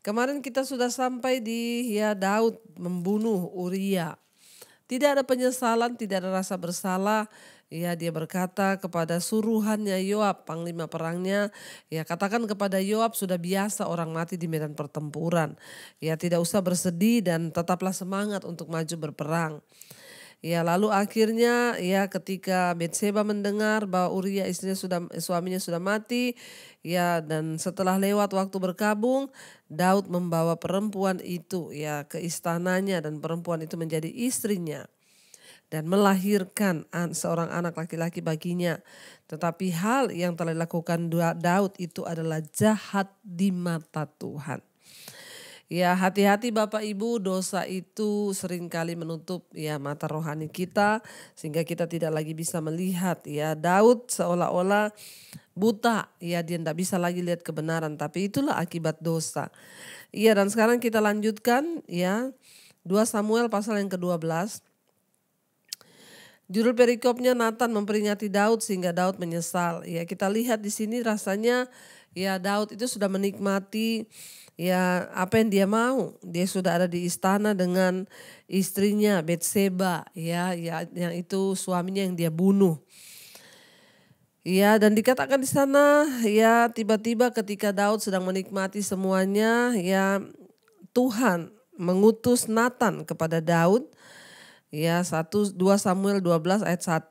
Kemarin kita sudah sampai di Daud membunuh Uria. Tidak ada penyesalan, tidak ada rasa bersalah. Ya, dia berkata kepada suruhannya Yoab, panglima perangnya. Ya, katakan kepada Yoab, sudah biasa orang mati di medan pertempuran. Ya, tidak usah bersedih dan tetaplah semangat untuk maju berperang. Ya, lalu akhirnya ya ketika Batsyeba mendengar bahwa Uria istrinya suaminya sudah mati, ya, dan setelah lewat waktu berkabung, Daud membawa perempuan itu ya ke istananya dan perempuan itu menjadi istrinya dan melahirkan seorang anak laki-laki baginya. Tetapi hal yang telah dilakukan Daud itu adalah jahat di mata Tuhan. Ya, hati-hati Bapak Ibu, dosa itu seringkali menutup ya mata rohani kita sehingga kita tidak lagi bisa melihat ya. Daud seolah-olah buta ya, dia tidak bisa lagi lihat kebenaran, tapi itulah akibat dosa. Iya, dan sekarang kita lanjutkan ya 2 Samuel pasal yang ke-12. Judul perikopnya Natan memperingati Daud sehingga Daud menyesal. Ya, kita lihat di sini rasanya ya Daud itu sudah menikmati ya apa yang dia mau. Dia sudah ada di istana dengan istrinya Batsyeba ya yang itu suaminya yang dia bunuh. Ya, dan dikatakan di sana ya tiba-tiba ketika Daud sedang menikmati semuanya ya Tuhan mengutus Natan kepada Daud. Ya, 2 Samuel 12 ayat 1.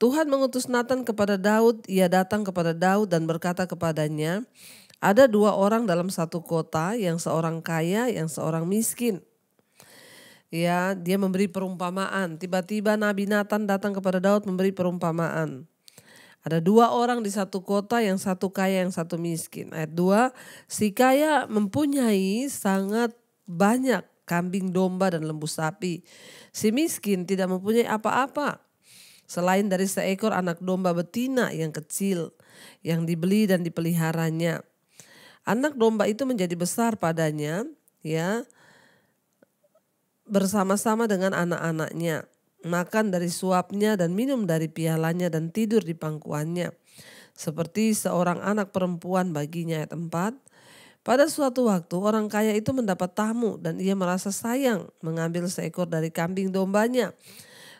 Tuhan mengutus Natan kepada Daud, ia datang kepada Daud dan berkata kepadanya, ada dua orang dalam satu kota, yang seorang kaya, yang seorang miskin. Ya, dia memberi perumpamaan. Tiba-tiba Nabi Natan datang kepada Daud memberi perumpamaan. Ada dua orang di satu kota, yang satu kaya, yang satu miskin. Ayat 2, si kaya mempunyai sangat banyak kambing domba dan lembu sapi. Si miskin tidak mempunyai apa-apa selain dari seekor anak domba betina yang kecil yang dibeli dan dipeliharanya. Anak domba itu menjadi besar padanya ya bersama-sama dengan anak-anaknya, makan dari suapnya dan minum dari pialanya dan tidur di pangkuannya seperti seorang anak perempuan baginya. Ayat 4. Pada suatu waktu orang kaya itu mendapat tamu dan ia merasa sayang mengambil seekor dari kambing dombanya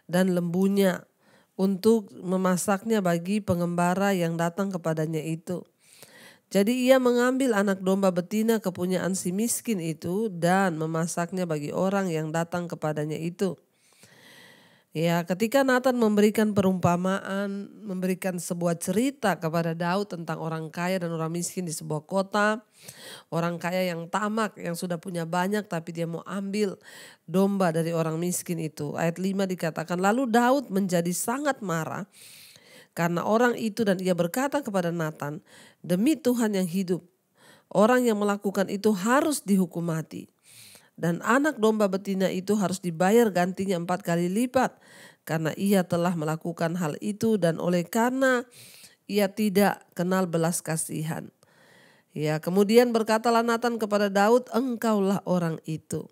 dan lembunya untuk memasaknya bagi pengembara yang datang kepadanya itu. Jadi ia mengambil anak domba betina kepunyaan si miskin itu dan memasaknya bagi orang yang datang kepadanya itu. Ya, ketika Natan memberikan perumpamaan, memberikan sebuah cerita kepada Daud tentang orang kaya dan orang miskin di sebuah kota. Orang kaya yang tamak, yang sudah punya banyak tapi dia mau ambil domba dari orang miskin itu. Ayat 5 dikatakan, lalu Daud menjadi sangat marah karena orang itu dan ia berkata kepada Natan, demi Tuhan yang hidup, orang yang melakukan itu harus dihukum mati. Dan anak domba betina itu harus dibayar gantinya 4 kali lipat karena ia telah melakukan hal itu dan oleh karena ia tidak kenal belas kasihan. Ya, kemudian berkatalah Natan kepada Daud, engkaulah orang itu.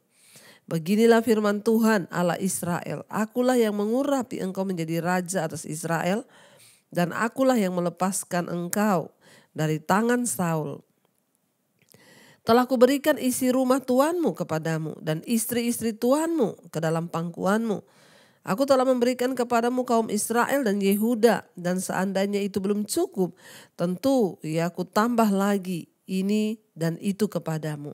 Beginilah firman Tuhan Allah Israel, akulah yang mengurapi engkau menjadi raja atas Israel dan akulah yang melepaskan engkau dari tangan Saul. Telah kuberikan isi rumah tuanmu kepadamu dan istri-istri tuanmu ke dalam pangkuanmu. Aku telah memberikan kepadamu kaum Israel dan Yehuda dan seandainya itu belum cukup, tentu ya aku tambah lagi ini dan itu kepadamu.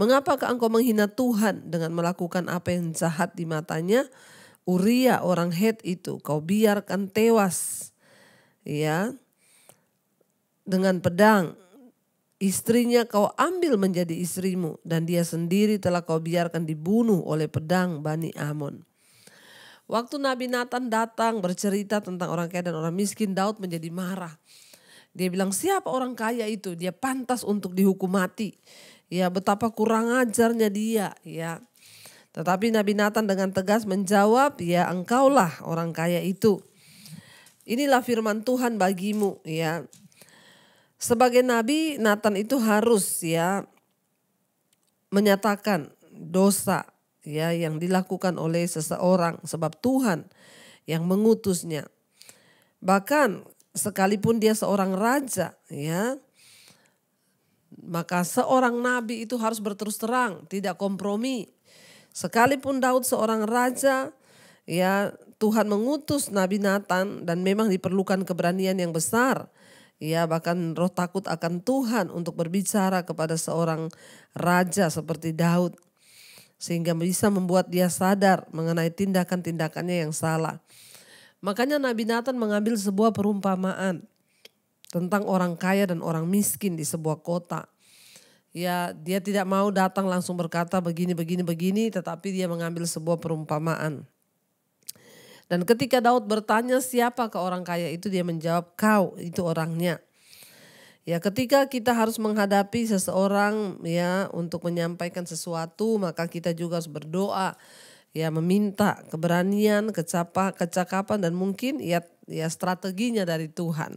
Mengapakah engkau menghina Tuhan dengan melakukan apa yang jahat di matanya? Uria orang Het itu kau biarkan tewas ya dengan pedang. Istrinya kau ambil menjadi istrimu dan dia sendiri telah kau biarkan dibunuh oleh pedang Bani Amon. Waktu Nabi Natan datang bercerita tentang orang kaya dan orang miskin, Daud menjadi marah. Dia bilang, siapa orang kaya itu? Dia pantas untuk dihukum mati. Ya, betapa kurang ajarnya dia. Ya, tetapi Nabi Natan dengan tegas menjawab, ya engkaulah orang kaya itu. Inilah firman Tuhan bagimu ya. Sebagai nabi, Natan itu harus ya menyatakan dosa ya yang dilakukan oleh seseorang sebab Tuhan yang mengutusnya. Bahkan sekalipun dia seorang raja ya, Maka seorang nabi itu harus berterus terang, tidak kompromi. Sekalipun Daud seorang raja, ya Tuhan mengutus Nabi Natan dan memang diperlukan keberanian yang besar. Ya bahkan roh takut akan Tuhan untuk berbicara kepada seorang raja seperti Daud. Sehingga bisa membuat dia sadar mengenai tindakan-tindakannya yang salah. Makanya Nabi Natan mengambil sebuah perumpamaan tentang orang kaya dan orang miskin di sebuah kota. Ya, dia tidak mau datang langsung berkata begini, tetapi dia mengambil sebuah perumpamaan. Dan ketika Daud bertanya siapa ke orang kaya itu, dia menjawab kau itu orangnya. Ya, ketika kita harus menghadapi seseorang ya untuk menyampaikan sesuatu, maka kita juga harus berdoa, ya meminta keberanian, kecakapan dan mungkin ya strateginya dari Tuhan.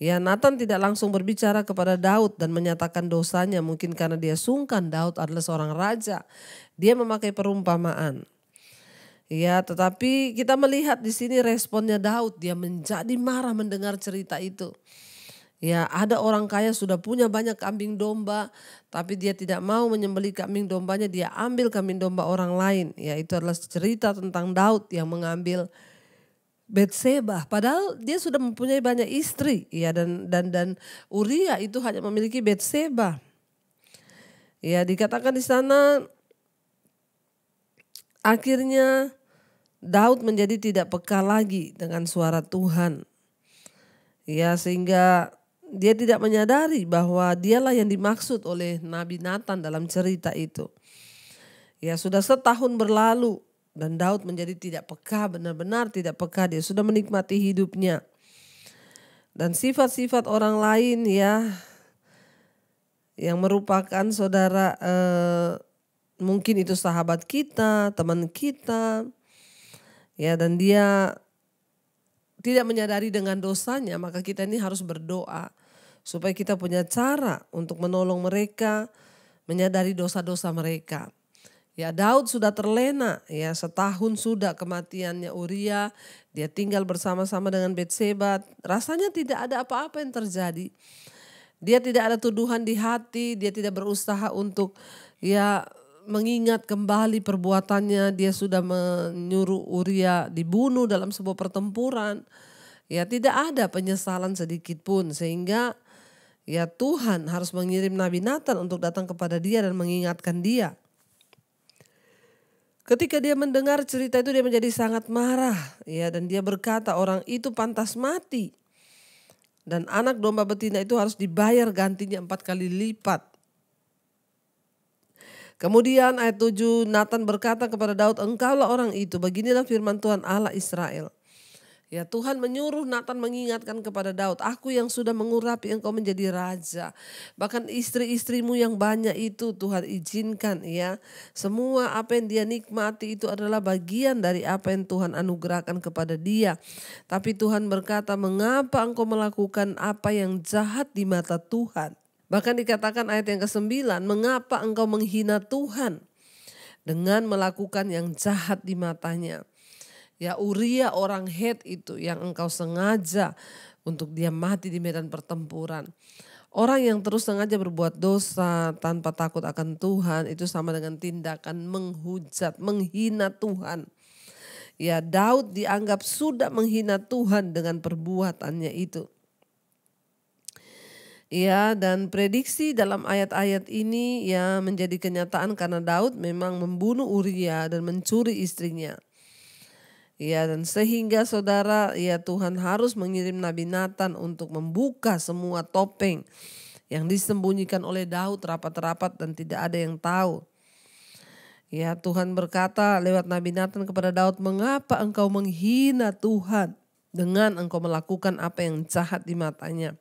Ya, Natan tidak langsung berbicara kepada Daud dan menyatakan dosanya, mungkin karena dia sungkan. Daud adalah seorang raja. Dia memakai perumpamaan. Ya, tetapi kita melihat di sini responnya Daud, dia menjadi marah mendengar cerita itu. Ya, ada orang kaya sudah punya banyak kambing domba, tapi dia tidak mau menyembelih kambing dombanya, dia ambil kambing domba orang lain. Ya, itu adalah cerita tentang Daud yang mengambil Batsyeba. Padahal dia sudah mempunyai banyak istri. Ya, dan Uria itu hanya memiliki Batsyeba. Ya, dikatakan di sana akhirnya Daud menjadi tidak peka lagi dengan suara Tuhan. Ya, sehingga dia tidak menyadari bahwa dialah yang dimaksud oleh Nabi Natan dalam cerita itu. Ya, sudah setahun berlalu dan Daud menjadi tidak peka, benar-benar tidak peka. Dia sudah menikmati hidupnya. Dan sifat-sifat orang lain ya yang merupakan saudara, mungkin itu sahabat kita, teman kita. Ya, dan dia tidak menyadari dengan dosanya, maka kita ini harus berdoa supaya kita punya cara untuk menolong mereka menyadari dosa-dosa mereka. Ya, Daud sudah terlena, ya setahun sudah kematiannya Uria, dia tinggal bersama-sama dengan Batsyeba, rasanya tidak ada apa-apa yang terjadi. Dia tidak ada tuduhan di hati, dia tidak berusaha untuk ya mengingat kembali perbuatannya. Dia sudah menyuruh Uria dibunuh dalam sebuah pertempuran. Ya, tidak ada penyesalan sedikit pun, sehingga ya Tuhan harus mengirim Nabi Natan untuk datang kepada dia dan mengingatkan dia. Ketika dia mendengar cerita itu, dia menjadi sangat marah ya, dan dia berkata orang itu pantas mati dan anak domba betina itu harus dibayar gantinya 4 kali lipat. Kemudian ayat 7, Natan berkata kepada Daud, engkaulah orang itu, beginilah firman Tuhan Allah Israel. Ya, Tuhan menyuruh Natan mengingatkan kepada Daud, aku yang sudah mengurapi engkau menjadi raja. Bahkan istri-istrimu yang banyak itu Tuhan izinkan ya. Semua apa yang dia nikmati itu adalah bagian dari apa yang Tuhan anugerahkan kepada dia. Tapi Tuhan berkata, mengapa engkau melakukan apa yang jahat di mata Tuhan? Bahkan dikatakan ayat yang ke-9, mengapa engkau menghina Tuhan dengan melakukan yang jahat di matanya. Ya, Uria orang Het itu yang engkau sengaja untuk dia mati di medan pertempuran. Orang yang terus sengaja berbuat dosa tanpa takut akan Tuhan itu sama dengan tindakan menghujat, menghina Tuhan. Ya, Daud dianggap sudah menghina Tuhan dengan perbuatannya itu. Ya, dan prediksi dalam ayat-ayat ini ya menjadi kenyataan karena Daud memang membunuh Uria dan mencuri istrinya. Ya, dan sehingga saudara ya Tuhan harus mengirim Nabi Natan untuk membuka semua topeng yang disembunyikan oleh Daud rapat-rapat dan tidak ada yang tahu. Ya, Tuhan berkata lewat Nabi Natan kepada Daud, mengapa engkau menghina Tuhan dengan engkau melakukan apa yang jahat di matanya.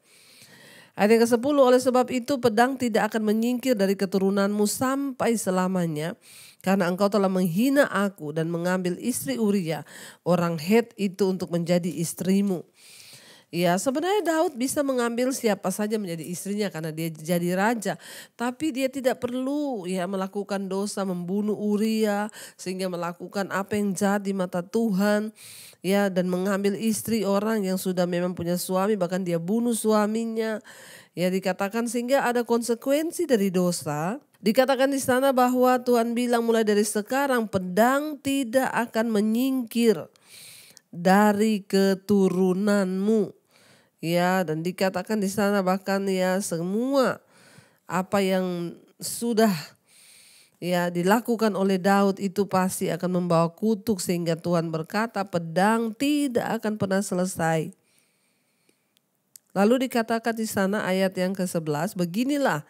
Ayat yang ke-10, oleh sebab itu pedang tidak akan menyingkir dari keturunanmu sampai selamanya. Karena engkau telah menghina aku dan mengambil istri Uria, orang Het itu untuk menjadi istrimu. Ya, sebenarnya Daud bisa mengambil siapa saja menjadi istrinya karena dia jadi raja. Tapi dia tidak perlu ya melakukan dosa, membunuh Uria sehingga melakukan apa yang jahat di mata Tuhan. Ya, dan mengambil istri orang yang sudah memang punya suami, bahkan dia bunuh suaminya. Ya, dikatakan sehingga ada konsekuensi dari dosa. Dikatakan di sana bahwa Tuhan bilang mulai dari sekarang pedang tidak akan menyingkir dari keturunanmu. Ya, dan dikatakan di sana bahkan ya semua apa yang sudah ya dilakukan oleh Daud itu pasti akan membawa kutuk, sehingga Tuhan berkata pedang tidak akan pernah selesai. Lalu dikatakan di sana ayat yang ke-11, beginilah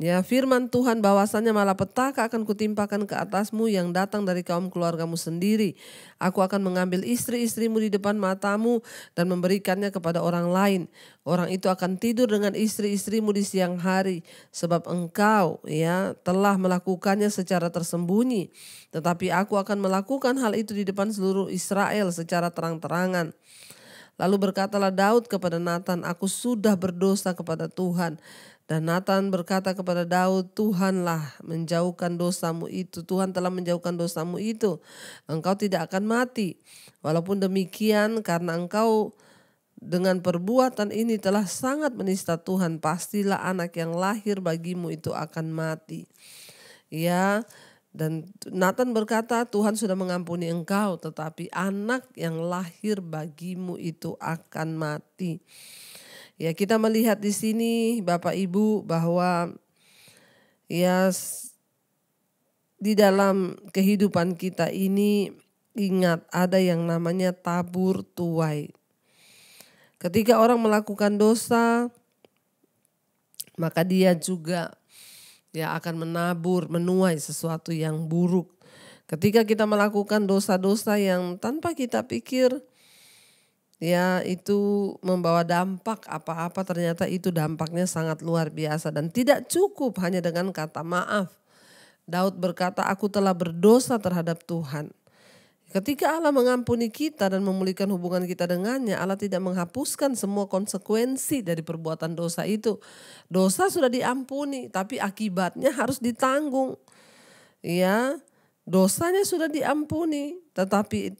ya firman Tuhan, bahwasanya malapetaka akan kutimpakan ke atasmu yang datang dari kaum keluargamu sendiri. Aku akan mengambil istri-istrimu di depan matamu dan memberikannya kepada orang lain. Orang itu akan tidur dengan istri-istrimu di siang hari, sebab engkau ya telah melakukannya secara tersembunyi. Tetapi aku akan melakukan hal itu di depan seluruh Israel secara terang-terangan. Lalu berkatalah Daud kepada Natan, aku sudah berdosa kepada Tuhan. Dan Natan berkata kepada Daud, Tuhanlah menjauhkan dosamu itu. Tuhan telah menjauhkan dosamu itu. Engkau tidak akan mati. Walaupun demikian, karena engkau dengan perbuatan ini telah sangat menista Tuhan, pastilah anak yang lahir bagimu itu akan mati. Ya, dan Natan berkata, Tuhan sudah mengampuni engkau, tetapi anak yang lahir bagimu itu akan mati. Ya, kita melihat di sini Bapak Ibu bahwa ya di dalam kehidupan kita ini ingat ada yang namanya tabur tuai. Ketika orang melakukan dosa maka dia juga ya akan menabur, menuai sesuatu yang buruk. Ketika kita melakukan dosa-dosa yang tanpa kita pikir ya itu membawa dampak apa-apa, ternyata itu dampaknya sangat luar biasa. Dan tidak cukup hanya dengan kata maaf. Daud berkata aku telah berdosa terhadap Tuhan. Ketika Allah mengampuni kita dan memulihkan hubungan kita dengannya, Allah tidak menghapuskan semua konsekuensi dari perbuatan dosa itu. Dosa sudah diampuni tapi akibatnya harus ditanggung. Ya, dosanya sudah diampuni tetapi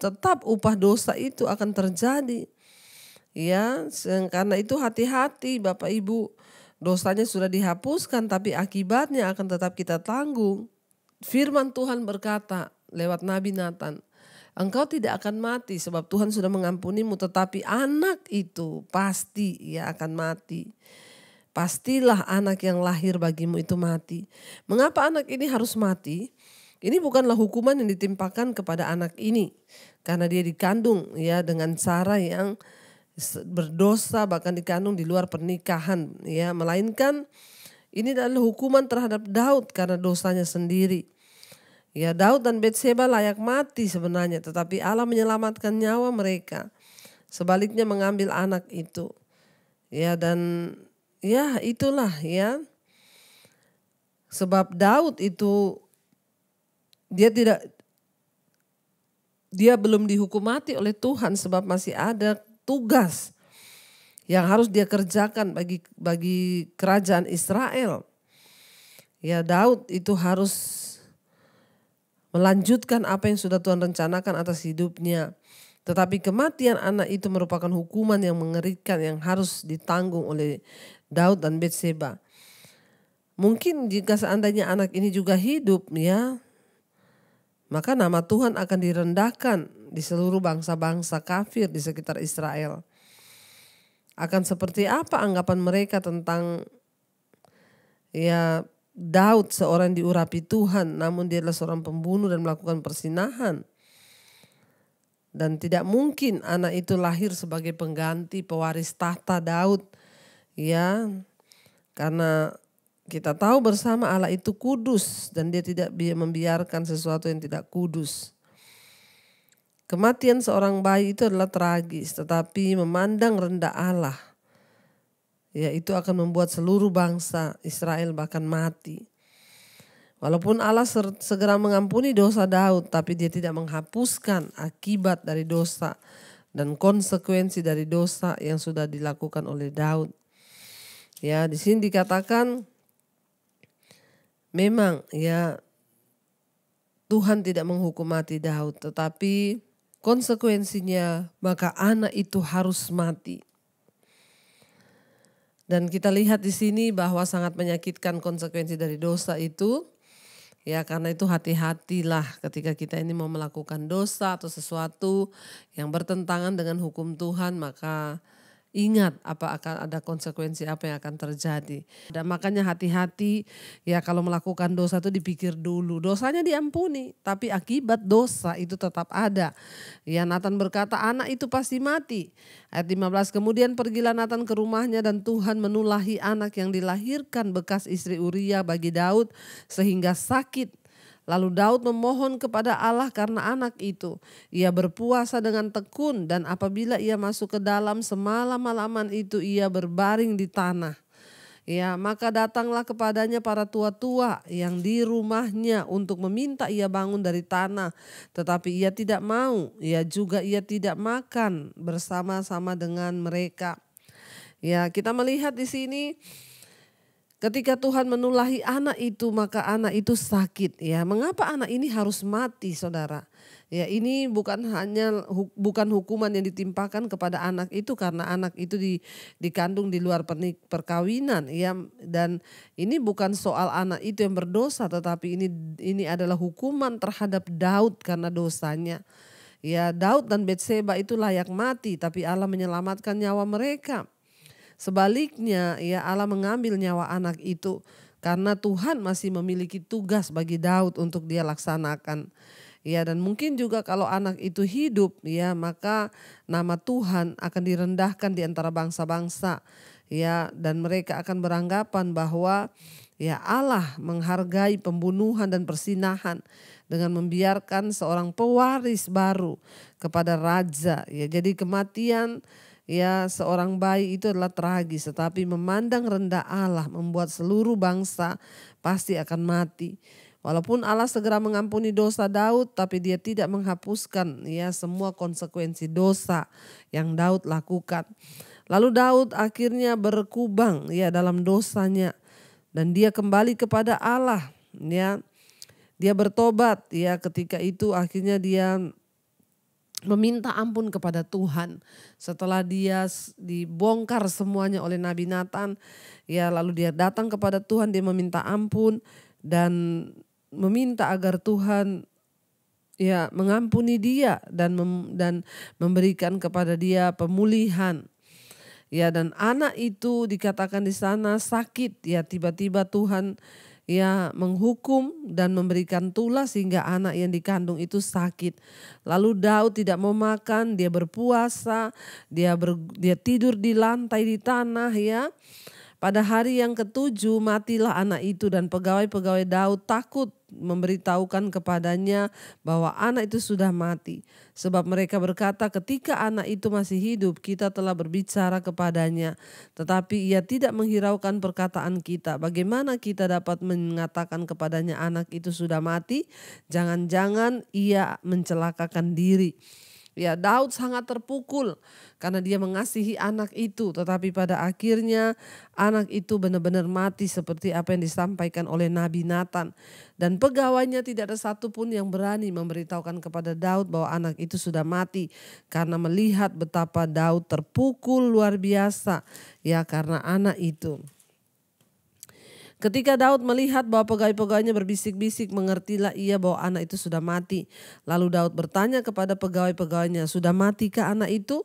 tetap upah dosa itu akan terjadi. Ya, karena itu hati-hati Bapak Ibu. Dosanya sudah dihapuskan tapi akibatnya akan tetap kita tanggung. Firman Tuhan berkata lewat Nabi Natan, engkau tidak akan mati sebab Tuhan sudah mengampunimu, tetapi anak itu pasti ia akan mati. Pastilah anak yang lahir bagimu itu mati. Mengapa anak ini harus mati? Ini bukanlah hukuman yang ditimpakan kepada anak ini karena dia dikandung ya dengan cara yang berdosa, bahkan dikandung di luar pernikahan ya, melainkan ini adalah hukuman terhadap Daud karena dosanya sendiri. Ya, Daud dan Batsyeba layak mati sebenarnya, tetapi Allah menyelamatkan nyawa mereka. Sebaliknya mengambil anak itu. Ya, dan ya itulah ya. Sebab Daud itu dia belum dihukum mati oleh Tuhan sebab masih ada tugas yang harus dia kerjakan bagi kerajaan Israel. Ya, Daud itu harus melanjutkan apa yang sudah Tuhan rencanakan atas hidupnya. Tetapi kematian anak itu merupakan hukuman yang mengerikan yang harus ditanggung oleh Daud dan Batsyeba. Mungkin jika seandainya anak ini juga hidup ya, maka nama Tuhan akan direndahkan di seluruh bangsa-bangsa kafir di sekitar Israel. Akan seperti apa anggapan mereka tentang ya Daud, seorang diurapi Tuhan namun dia adalah seorang pembunuh dan melakukan persinahan. Dan tidak mungkin anak itu lahir sebagai pengganti pewaris tahta Daud ya, karena kita tahu bersama Allah itu kudus dan dia tidak membiarkan sesuatu yang tidak kudus. Kematian seorang bayi itu adalah tragis, tetapi memandang rendah Allah ya itu akan membuat seluruh bangsa Israel bahkan mati. Walaupun Allah segera mengampuni dosa Daud, tapi dia tidak menghapuskan akibat dari dosa dan konsekuensi dari dosa yang sudah dilakukan oleh Daud. Ya, di sini dikatakan memang ya Tuhan tidak menghukum mati Daud, tetapi konsekuensinya maka anak itu harus mati. Dan kita lihat di sini bahwa sangat menyakitkan konsekuensi dari dosa itu. Ya, karena itu hati-hatilah ketika kita ini mau melakukan dosa atau sesuatu yang bertentangan dengan hukum Tuhan, maka ingat apa akan ada konsekuensi apa yang akan terjadi. Dan makanya hati-hati ya kalau melakukan dosa itu dipikir dulu. Dosanya diampuni, tapi akibat dosa itu tetap ada. Ya, Natan berkata anak itu pasti mati. Ayat 15, kemudian pergilah Natan ke rumahnya dan Tuhan menulahi anak yang dilahirkan bekas istri Uria bagi Daud sehingga sakit. Lalu Daud memohon kepada Allah karena anak itu. Ia berpuasa dengan tekun dan apabila ia masuk ke dalam semalam-malaman itu ia berbaring di tanah. Ya, maka datanglah kepadanya para tua-tua yang di rumahnya untuk meminta ia bangun dari tanah. Tetapi ia tidak mau, ia juga tidak makan bersama-sama dengan mereka. Ya, kita melihat di sini ketika Tuhan menulahi anak itu maka anak itu sakit. Ya, mengapa anak ini harus mati, saudara? Ya, ini bukan hukuman yang ditimpakan kepada anak itu karena anak itu dikandung di luar perkawinan, ya, dan ini bukan soal anak itu yang berdosa, tetapi ini adalah hukuman terhadap Daud karena dosanya. Ya, Daud dan Batsyeba itu layak mati, tapi Allah menyelamatkan nyawa mereka. Sebaliknya, ya, Allah mengambil nyawa anak itu karena Tuhan masih memiliki tugas bagi Daud untuk dia laksanakan. Ya, dan mungkin juga kalau anak itu hidup, ya, maka nama Tuhan akan direndahkan di antara bangsa-bangsa, ya, dan mereka akan beranggapan bahwa ya Allah menghargai pembunuhan dan persinahan dengan membiarkan seorang pewaris baru kepada raja. Ya, jadi kematian ya seorang bayi itu adalah tragis, tetapi memandang rendah Allah membuat seluruh bangsa pasti akan mati. Walaupun Allah segera mengampuni dosa Daud, tapi dia tidak menghapuskan ya semua konsekuensi dosa yang Daud lakukan. Lalu Daud akhirnya berkubang ya dalam dosanya dan dia kembali kepada Allah, ya. Dia bertobat, ya, ketika itu akhirnya dia meminta ampun kepada Tuhan setelah dia dibongkar semuanya oleh Nabi Natan, ya, lalu dia datang kepada Tuhan, dia meminta ampun dan meminta agar Tuhan ya mengampuni dia dan memberikan kepada dia pemulihan. Ya, dan anak itu dikatakan di sana sakit, ya, tiba-tiba Tuhan ya menghukum dan memberikan tulah sehingga anak yang dikandung itu sakit. Lalu Daud tidak mau makan, dia berpuasa, dia tidur di lantai di tanah, ya. Pada hari yang ke-7 matilah anak itu dan pegawai-pegawai Daud takut memberitahukan kepadanya bahwa anak itu sudah mati. Sebab mereka berkata ketika anak itu masih hidup kita telah berbicara kepadanya. Tetapi ia tidak menghiraukan perkataan kita. Bagaimana kita dapat mengatakan kepadanya anak itu sudah mati? Jangan-jangan ia mencelakakan diri. Ya, Daud sangat terpukul karena dia mengasihi anak itu, tetapi pada akhirnya anak itu benar-benar mati seperti apa yang disampaikan oleh Nabi Natan. Dan pegawainya tidak ada satupun yang berani memberitahukan kepada Daud bahwa anak itu sudah mati karena melihat betapa Daud terpukul luar biasa ya karena anak itu. Ketika Daud melihat bahwa pegawai-pegawainya berbisik-bisik, mengertilah ia bahwa anak itu sudah mati. Lalu Daud bertanya kepada pegawai-pegawainya, sudah matikah anak itu?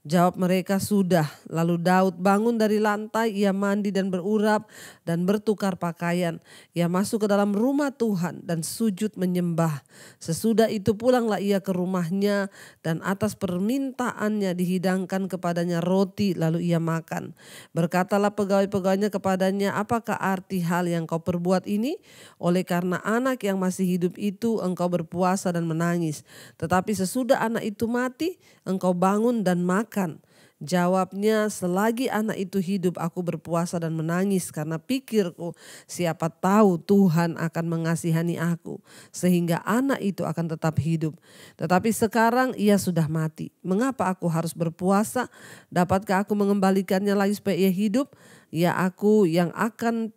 Jawab mereka, sudah. Lalu Daud bangun dari lantai, ia mandi dan berurap dan bertukar pakaian. Ia masuk ke dalam rumah Tuhan dan sujud menyembah. Sesudah itu pulanglah ia ke rumahnya dan atas permintaannya dihidangkan kepadanya roti lalu ia makan. Berkatalah pegawai-pegawainya kepadanya, apakah arti hal yang kau perbuat ini? Oleh karena anak yang masih hidup itu engkau berpuasa dan menangis. Tetapi sesudah anak itu mati engkau bangun dan makan. Jawabnya, selagi anak itu hidup aku berpuasa dan menangis karena pikirku siapa tahu Tuhan akan mengasihani aku sehingga anak itu akan tetap hidup. Tetapi sekarang ia sudah mati. Mengapa aku harus berpuasa? Dapatkah aku mengembalikannya lagi supaya ia hidup? Ya aku yang akan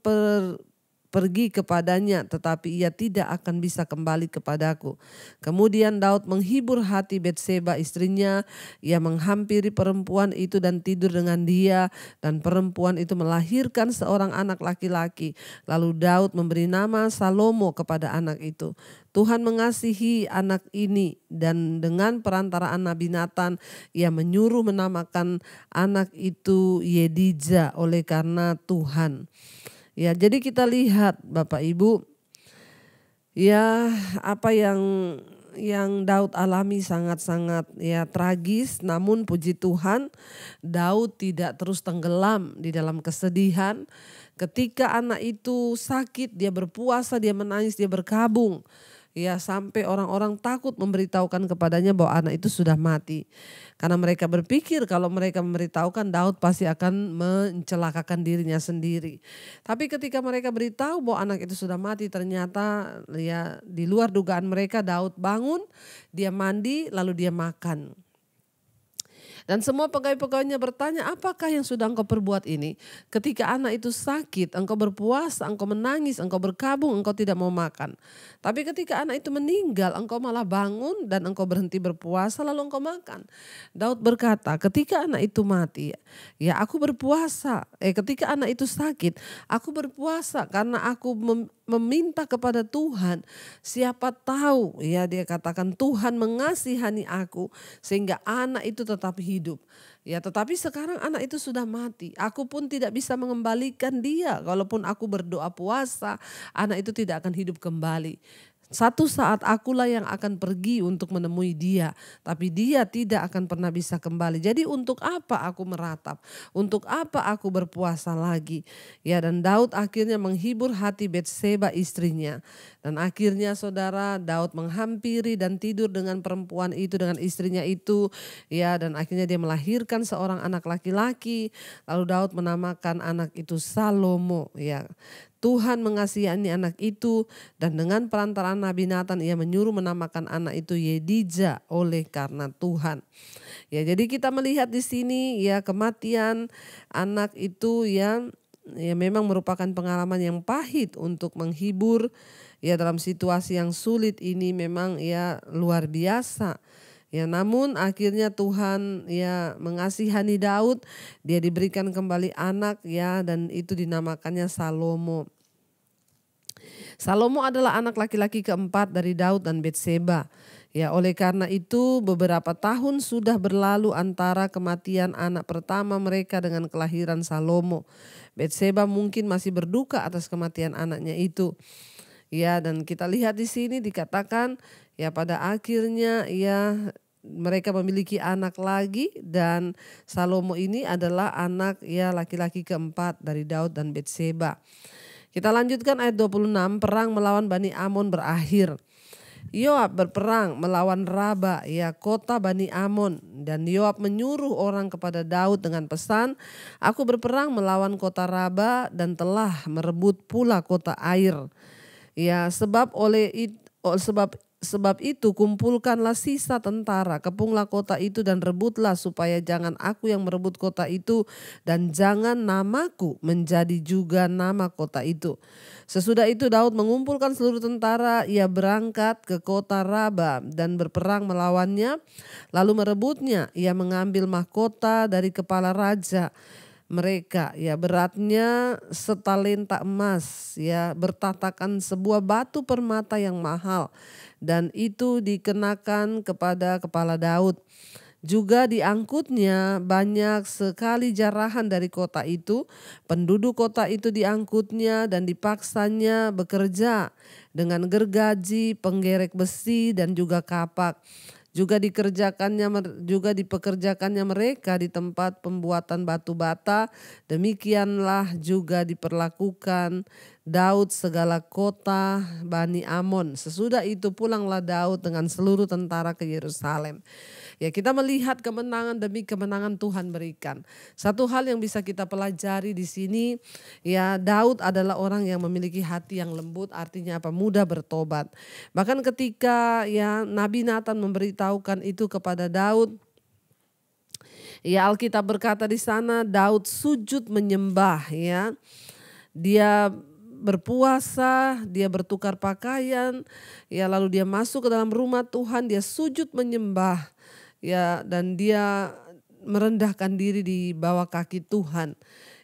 pergi kepadanya, tetapi ia tidak akan bisa kembali kepadaku. Kemudian Daud menghibur hati Batsyeba istrinya. Ia menghampiri perempuan itu dan tidur dengan dia, dan perempuan itu melahirkan seorang anak laki-laki. Lalu Daud memberi nama Salomo kepada anak itu. Tuhan mengasihi anak ini, dan dengan perantaraan Nabi Natan ia menyuruh menamakan anak itu Yedija oleh karena Tuhan. Ya, jadi kita lihat Bapak Ibu, ya apa yang Daud alami sangat-sangat ya tragis, namun puji Tuhan Daud tidak terus tenggelam di dalam kesedihan. Ketika anak itu sakit, dia berpuasa, dia menangis, dia berkabung. Ya, sampai orang-orang takut memberitahukan kepadanya bahwa anak itu sudah mati. Karena mereka berpikir kalau mereka memberitahukan Daud pasti akan mencelakakan dirinya sendiri. Tapi ketika mereka beritahu bahwa anak itu sudah mati, ternyata ya di luar dugaan mereka Daud bangun, dia mandi, lalu dia makan. Dan semua pegawai-pegawainya bertanya, apakah yang sudah engkau perbuat ini? Ketika anak itu sakit, engkau berpuasa, engkau menangis, engkau berkabung, engkau tidak mau makan. Tapi ketika anak itu meninggal, engkau malah bangun dan engkau berhenti berpuasa lalu engkau makan. Daud berkata, ketika anak itu mati, ya aku berpuasa. Ketika anak itu sakit, aku berpuasa karena aku meminta kepada Tuhan, siapa tahu ya dia katakan Tuhan mengasihani aku sehingga anak itu tetap hidup. Ya, tetapi sekarang anak itu sudah mati. Aku pun tidak bisa mengembalikan dia. Walaupun aku berdoa puasa, anak itu tidak akan hidup kembali. Satu saat akulah yang akan pergi untuk menemui dia, tapi dia tidak akan pernah bisa kembali. Jadi untuk apa aku meratap? Untuk apa aku berpuasa lagi? Ya, dan Daud akhirnya menghibur hati Batsyeba istrinya. Dan akhirnya saudara, Daud menghampiri dan tidur dengan perempuan itu, dengan istrinya itu. Ya, dan akhirnya dia melahirkan seorang anak laki-laki. Lalu Daud menamakan anak itu Salomo. Ya, Tuhan mengasihani anak itu, dan dengan perantaraan Nabi Natan ia menyuruh menamakan anak itu Yedija oleh karena Tuhan. Ya, jadi kita melihat di sini ya kematian anak itu yang ya memang merupakan pengalaman yang pahit untuk menghibur ya dalam situasi yang sulit ini, memang ya luar biasa. Ya, namun akhirnya Tuhan ya mengasihani Daud, dia diberikan kembali anak ya, dan itu dinamakannya Salomo. Salomo adalah anak laki-laki keempat dari Daud dan Batsyeba. Ya, oleh karena itu beberapa tahun sudah berlalu antara kematian anak pertama mereka dengan kelahiran Salomo. Batsyeba mungkin masih berduka atas kematian anaknya itu. Ya, dan kita lihat di sini dikatakan ya pada akhirnya ya mereka memiliki anak lagi, dan Salomo ini adalah anak ya laki-laki keempat dari Daud dan Batsyeba. Kita lanjutkan ayat 26, perang melawan Bani Amon berakhir. Yoab berperang melawan Raba, ya kota Bani Amon, dan Yoab menyuruh orang kepada Daud dengan pesan, aku berperang melawan kota Raba dan telah merebut pula kota air. Ya, sebab itu kumpulkanlah sisa tentara, kepunglah kota itu dan rebutlah, supaya jangan aku yang merebut kota itu dan jangan namaku menjadi juga nama kota itu. Sesudah itu Daud mengumpulkan seluruh tentara, ia berangkat ke kota Raba dan berperang melawannya lalu merebutnya. Ia mengambil mahkota dari kepala raja mereka, ya beratnya setalenta emas, ya bertatakan sebuah batu permata yang mahal, dan itu dikenakan kepada kepala Daud. Juga diangkutnya banyak sekali jarahan dari kota itu, penduduk kota itu diangkutnya dan dipaksanya bekerja dengan gergaji, penggerek besi dan juga kapak. Juga dipekerjakannya mereka di tempat pembuatan batu bata, demikianlah juga diperlakukan Daud segala kota Bani Amon. Sesudah itu pulanglah Daud dengan seluruh tentara ke Yerusalem. Ya, kita melihat kemenangan demi kemenangan Tuhan berikan. Satu hal yang bisa kita pelajari di sini, ya, Daud adalah orang yang memiliki hati yang lembut, artinya apa? Mudah bertobat. Bahkan ketika ya Nabi Natan memberitahukan itu kepada Daud, ya, Alkitab berkata di sana Daud sujud menyembah, ya. Dia berpuasa, dia bertukar pakaian, ya, lalu dia masuk ke dalam rumah Tuhan, dia sujud menyembah, ya, dan dia merendahkan diri di bawah kaki Tuhan.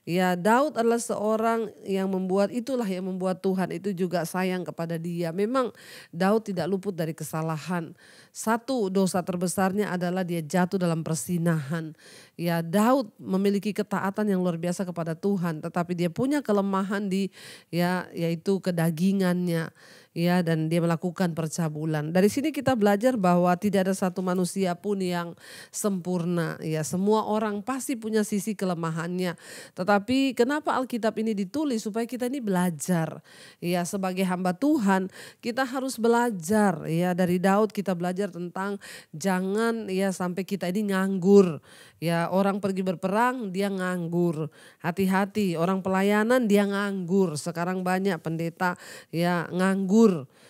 Ya, Daud adalah seorang yang membuat, itulah yang membuat Tuhan itu juga sayang kepada dia. Memang Daud tidak luput dari kesalahan. Satu dosa terbesarnya adalah dia jatuh dalam persinahan. Ya, Daud memiliki ketaatan yang luar biasa kepada Tuhan, tetapi dia punya kelemahan di, ya, yaitu kedagingannya. Ya, dan dia melakukan percabulan. Dari sini kita belajar bahwa tidak ada satu manusia pun yang sempurna. Ya, semua orang pasti punya sisi kelemahannya. Tetapi kenapa Alkitab ini ditulis? Supaya kita ini belajar. Ya, sebagai hamba Tuhan kita harus belajar. Ya, dari Daud kita belajar tentang jangan, ya, sampai kita ini nganggur. Ya, orang pergi berperang dia nganggur. Hati-hati, orang pelayanan dia nganggur. Sekarang banyak pendeta, ya, nganggur.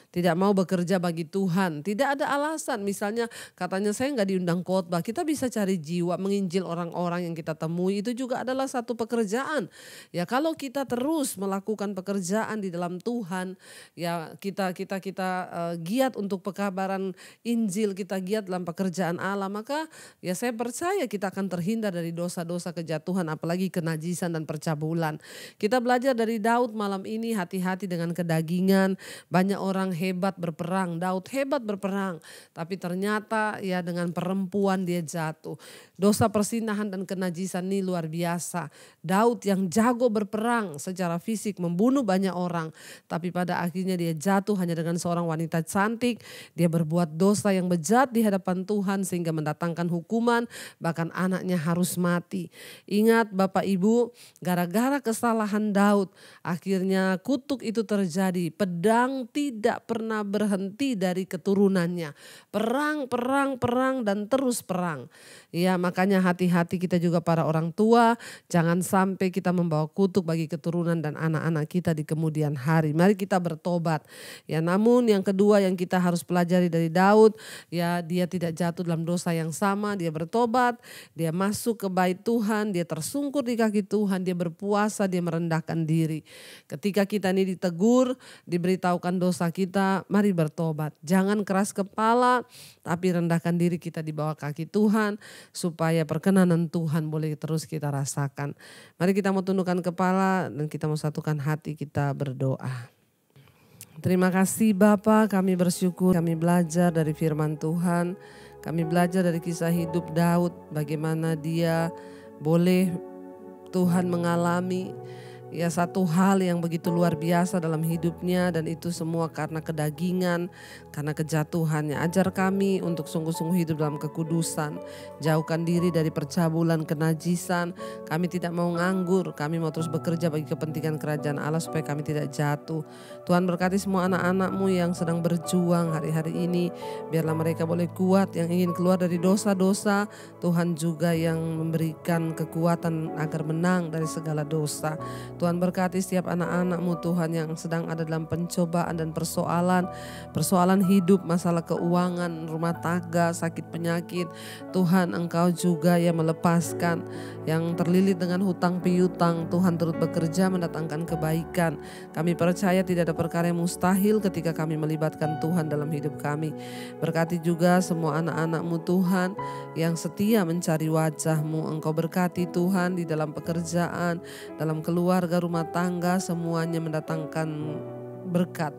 Tidak mau bekerja bagi Tuhan. Tidak ada alasan, misalnya katanya saya nggak diundang khotbah. Kita bisa cari jiwa, menginjil orang-orang yang kita temui. Itu juga adalah satu pekerjaan. Ya, kalau kita terus melakukan pekerjaan di dalam Tuhan, ya, kita giat untuk pekabaran Injil, kita giat dalam pekerjaan Allah, maka ya saya percaya kita akan terhindar dari dosa-dosa kejatuhan, apalagi kenajisan dan percabulan. Kita belajar dari Daud malam ini, hati-hati dengan kedagingan. Banyak orang hebat berperang, Daud hebat berperang, tapi ternyata ya dengan perempuan dia jatuh. Dosa persinahan dan kenajisan ini luar biasa. Daud yang jago berperang secara fisik, membunuh banyak orang, tapi pada akhirnya dia jatuh hanya dengan seorang wanita cantik. Dia berbuat dosa yang bejat di hadapan Tuhan sehingga mendatangkan hukuman, bahkan anaknya harus mati. Ingat Bapak Ibu, gara-gara kesalahan Daud akhirnya kutuk itu terjadi. Pedang tidak pernah berhenti dari keturunannya. Perang, perang, perang, dan terus perang. Ya, makanya hati-hati kita juga para orang tua. Jangan sampai kita membawa kutuk bagi keturunan dan anak-anak kita di kemudian hari. Mari kita bertobat. Ya, namun yang kedua yang kita harus pelajari dari Daud, ya, dia tidak jatuh dalam dosa yang sama. Dia bertobat, dia masuk ke bait Tuhan, dia tersungkur di kaki Tuhan, dia berpuasa, dia merendahkan diri. Ketika kita ini ditegur, diberitahukan dosa kita, mari bertobat. Jangan keras kepala, tapi rendahkan diri kita di bawah kaki Tuhan, supaya perkenanan Tuhan boleh terus kita rasakan. Mari kita mau tundukkan kepala dan kita mau satukan hati, kita berdoa. Terima kasih Bapa, kami bersyukur, kami belajar dari firman Tuhan, kami belajar dari kisah hidup Daud, bagaimana dia boleh Tuhan mengalami, ya, satu hal yang begitu luar biasa dalam hidupnya, dan itu semua karena kedagingan, karena kejatuhannya. Ajar kami untuk sungguh-sungguh hidup dalam kekudusan, jauhkan diri dari percabulan, kenajisan. Kami tidak mau nganggur, kami mau terus bekerja bagi kepentingan kerajaan Allah supaya kami tidak jatuh. Tuhan berkati semua anak-anakmu yang sedang berjuang hari-hari ini, biarlah mereka boleh kuat, yang ingin keluar dari dosa-dosa. Tuhan juga yang memberikan kekuatan agar menang dari segala dosa. Tuhan berkati setiap anak-anak-Mu Tuhan yang sedang ada dalam pencobaan dan persoalan. Persoalan hidup, masalah keuangan, rumah tangga, sakit penyakit. Tuhan, Engkau juga yang melepaskan. Yang terlilit dengan hutang piutang, Tuhan turut bekerja mendatangkan kebaikan. Kami percaya tidak ada perkara yang mustahil ketika kami melibatkan Tuhan dalam hidup kami. Berkati juga semua anak-anak-Mu Tuhan yang setia mencari wajah-Mu. Engkau berkati Tuhan di dalam pekerjaan, dalam keluarga, rumah tangga, semuanya mendatangkan berkat.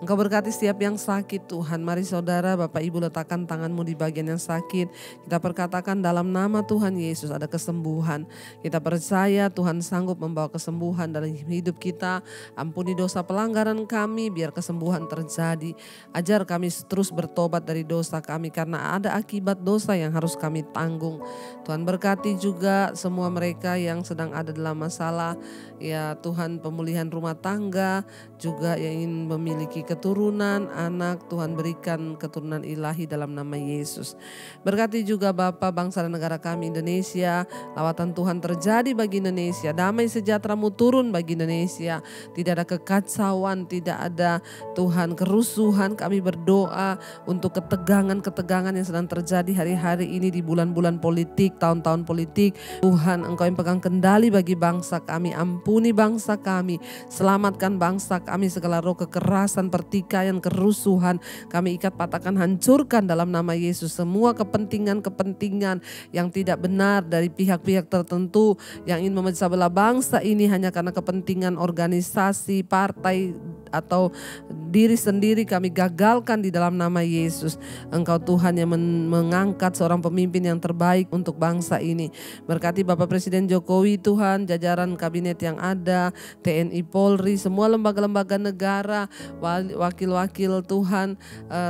Engkau berkati setiap yang sakit Tuhan. Mari saudara, Bapak Ibu letakkan tanganmu di bagian yang sakit. Kita perkatakan dalam nama Tuhan Yesus ada kesembuhan. Kita percaya Tuhan sanggup membawa kesembuhan dalam hidup kita. Ampuni dosa pelanggaran kami, biar kesembuhan terjadi. Ajar kami terus bertobat dari dosa kami, karena ada akibat dosa yang harus kami tanggung. Tuhan berkati juga semua mereka yang sedang ada dalam masalah. Ya Tuhan, pemulihan rumah tangga juga yang Dia ingin memiliki keturunan, anak. Tuhan berikan keturunan ilahi dalam nama Yesus. Berkati juga Bapa bangsa dan negara kami Indonesia. Lawatan Tuhan terjadi bagi Indonesia. Damai sejahtera-Mu turun bagi Indonesia. Tidak ada kekacauan, tidak ada Tuhan kerusuhan. Kami berdoa untuk ketegangan-ketegangan yang sedang terjadi hari-hari ini di bulan-bulan politik, tahun-tahun politik. Tuhan, Engkau yang pegang kendali bagi bangsa kami. Ampuni bangsa kami. Selamatkan bangsa kami segala roh kekerasan, pertikaian, kerusuhan. Kami ikat, patahkan, hancurkan dalam nama Yesus. Semua kepentingan-kepentingan yang tidak benar dari pihak-pihak tertentu yang ingin memecah belah bangsa ini hanya karena kepentingan organisasi, partai, atau diri sendiri, kami gagalkan di dalam nama Yesus. Engkau Tuhan yang mengangkat seorang pemimpin yang terbaik untuk bangsa ini. Berkati Bapak Presiden Jokowi Tuhan, jajaran kabinet yang ada, TNI, Polri, semua lembaga-lembaga negara, wakil-wakil Tuhan,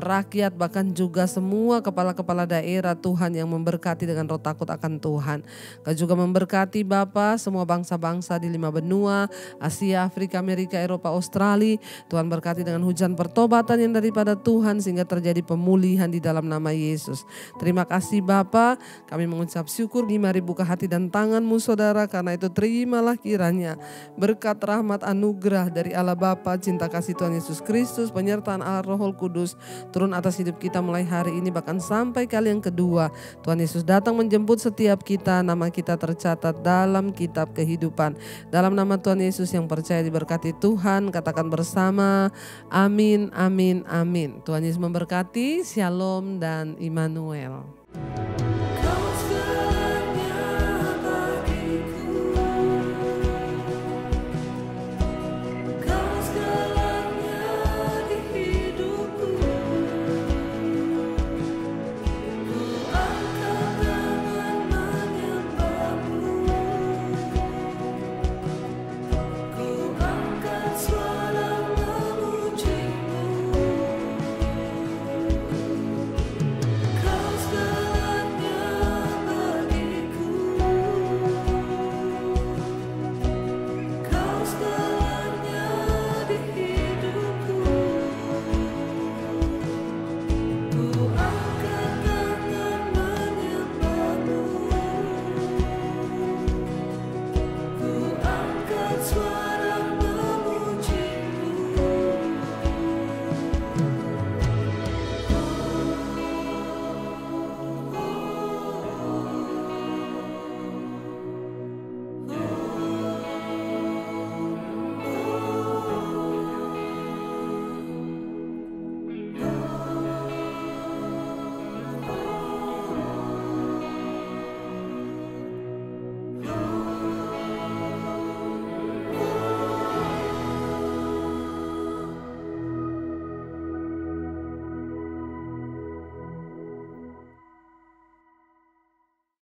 rakyat, bahkan juga semua kepala-kepala daerah Tuhan yang memberkati dengan roh takut akan Tuhan. Engkau juga memberkati Bapak semua bangsa-bangsa di 5 benua, Asia, Afrika, Amerika, Eropa, Australia. Tuhan berkati dengan hujan pertobatan yang daripada Tuhan sehingga terjadi pemulihan di dalam nama Yesus. Terima kasih Bapa, kami mengucap syukur. Mari buka hati dan tanganmu saudara, karena itu terimalah kiranya berkat, rahmat, anugerah dari Allah Bapa, cinta kasih Tuhan Yesus Kristus, penyertaan Allah Roh Kudus turun atas hidup kita mulai hari ini bahkan sampai kali yang kedua. Tuhan Yesus datang menjemput setiap kita, nama kita tercatat dalam kitab kehidupan. Dalam nama Tuhan Yesus yang percaya diberkati Tuhan, katakan bersama, amin, amin, amin. Tuhan Yesus memberkati. Shalom dan Immanuel.